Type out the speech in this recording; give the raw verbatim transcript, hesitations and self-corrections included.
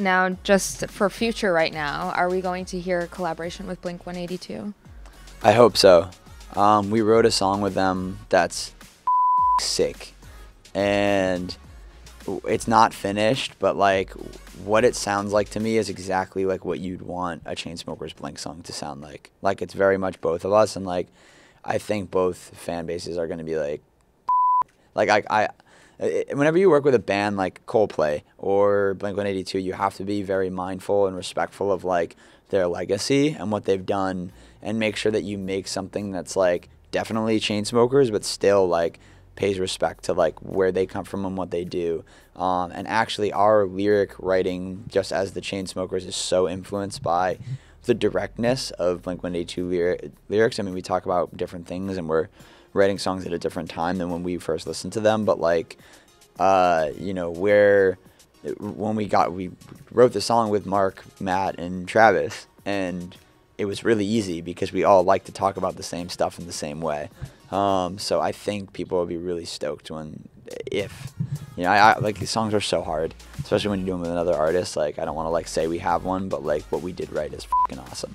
Now, just for future right now, are we going to hear a collaboration with Blink one eighty-two? I hope so. Um, we wrote a song with them that's sick. And it's not finished, but like what it sounds like to me is exactly like what you'd want a Chainsmokers Blink song to sound like. Like it's very much both of us, and like I think both fan bases are going to be like, like I, I whenever you work with a band like Coldplay or Blink one eighty-two, you have to be very mindful and respectful of like their legacy and what they've done, and make sure that you make something that's like definitely Chainsmokers, but still like pays respect to like where they come from and what they do. Um, and actually our lyric writing, just as the Chainsmokers, is so influenced by the directness of Blink one eighty-two lyric lyrics. I mean, we talk about different things and we're writing songs at a different time than when we first listened to them, but like uh you know, where when we got we wrote the song with Mark, Matt, and Travis, and it was really easy because we all like to talk about the same stuff in the same way. Um so I think people will be really stoked when, if you know, I, I like these songs are so hard, especially when you do them with another artist. Like I don't want to like say we have one, but like what we did right is fucking awesome.